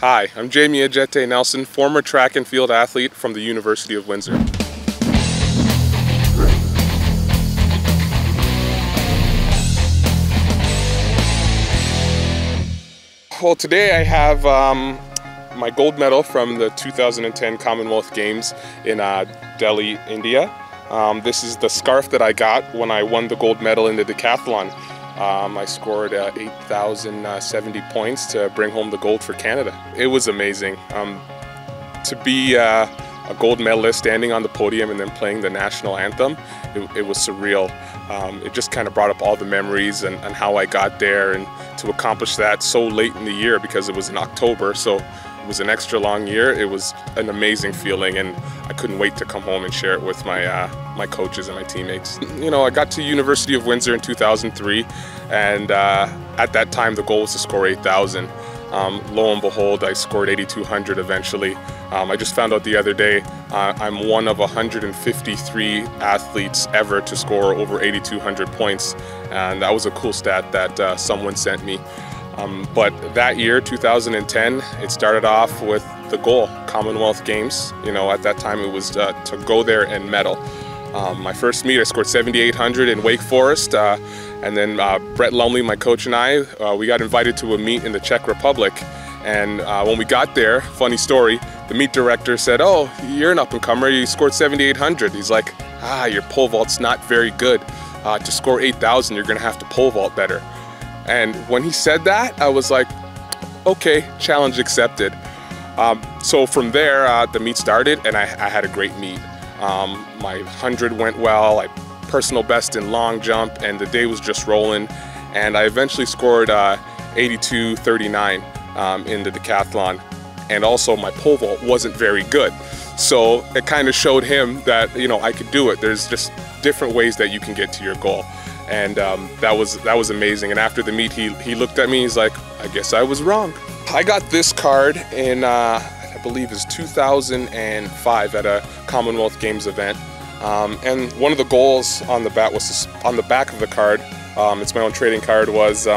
Hi, I'm Jamie Adjetey Nelson, former track and field athlete from the University of Windsor. Well, today I have my gold medal from the 2010 Commonwealth Games in Delhi, India. This is the scarf that I got when I won the gold medal in the decathlon. I scored 8,070 points to bring home the gold for Canada. It was amazing to be a gold medalist, standing on the podium and then playing the national anthem. It was surreal. It just kind of brought up all the memories and how I got there, and to accomplish that so late in the year, because it was in October, so it was an extra long year. It was an amazing feeling, and I couldn't wait to come home and share it with my my coaches and my teammates. You know, I got to University of Windsor in 2003, and at that time the goal was to score 8,000. Lo and behold, I scored 8,200 eventually. I just found out the other day I'm one of 153 athletes ever to score over 8,200 points, and that was a cool stat that someone sent me. But that year, 2010, it started off with the goal, Commonwealth Games. You know, at that time it was to go there and medal. My first meet, I scored 7,800 in Wake Forest, and then Brett Lumley, my coach, and I, we got invited to a meet in the Czech Republic. And when we got there, funny story, the meet director said, "Oh, you're an up-and-comer, you scored 7,800. He's like, "Ah, your pole vault's not very good. To score 8,000, you're gonna have to pole vault better." And when he said that, I was like, okay, challenge accepted. So from there, the meet started, and I had a great meet. My 100 went well, I personal best in long jump, and the day was just rolling. And I eventually scored 82.39 in the decathlon. And also my pole vault wasn't very good. So it kind of showed him that, you know, I could do it. There's just different ways that you can get to your goal. And that was amazing. And after the meet, he looked at me, he's like, "I guess I was wrong." I got this card in, I believe it's 2005 at a Commonwealth Games event. And one of the goals on the back was on the back of the card. It's my own trading card. Was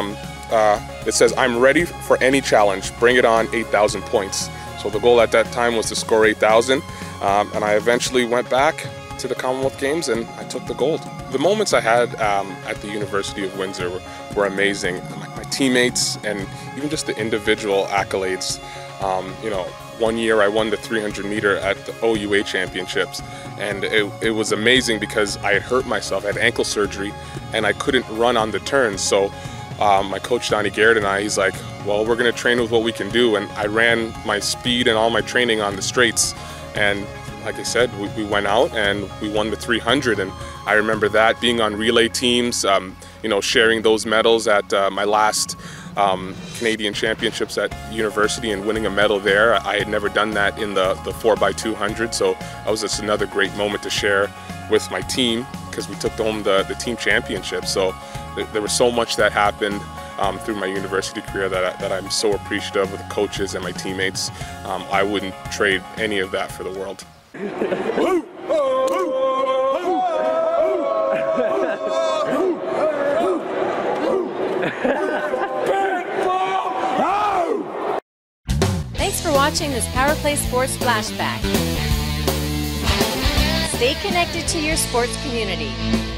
it says, "I'm ready for any challenge. Bring it on, 8,000 points." So the goal at that time was to score 8,000, and I eventually went back to the Commonwealth Games and I took the gold. The moments I had at the University of Windsor were amazing. My teammates and even just the individual accolades. You know, one year I won the 300 meter at the OUA Championships, and it was amazing because I had hurt myself. I had ankle surgery and I couldn't run on the turns. So my coach Donnie Garrett and I, he's like, "Well, we're gonna train with what we can do," and I ran my speed and all my training on the straights. And like I said, we went out and we won the 300, and I remember that, being on relay teams, you know, sharing those medals at my last Canadian Championships at university and winning a medal there. I had never done that in the 4x200, so that was just another great moment to share with my team, because we took home the team championship. So there was so much that happened through my university career that I'm so appreciative of the coaches and my teammates. I wouldn't trade any of that for the world. Woo! Oh! Thanks for watching this PowerPlay Sports Flashback. Stay connected to your sports community.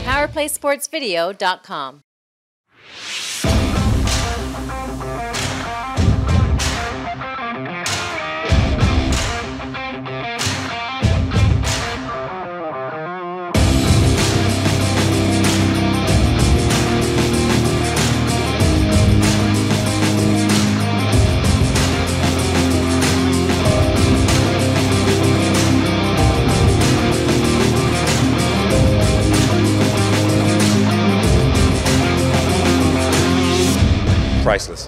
PowerPlaySportsVideo.com Priceless.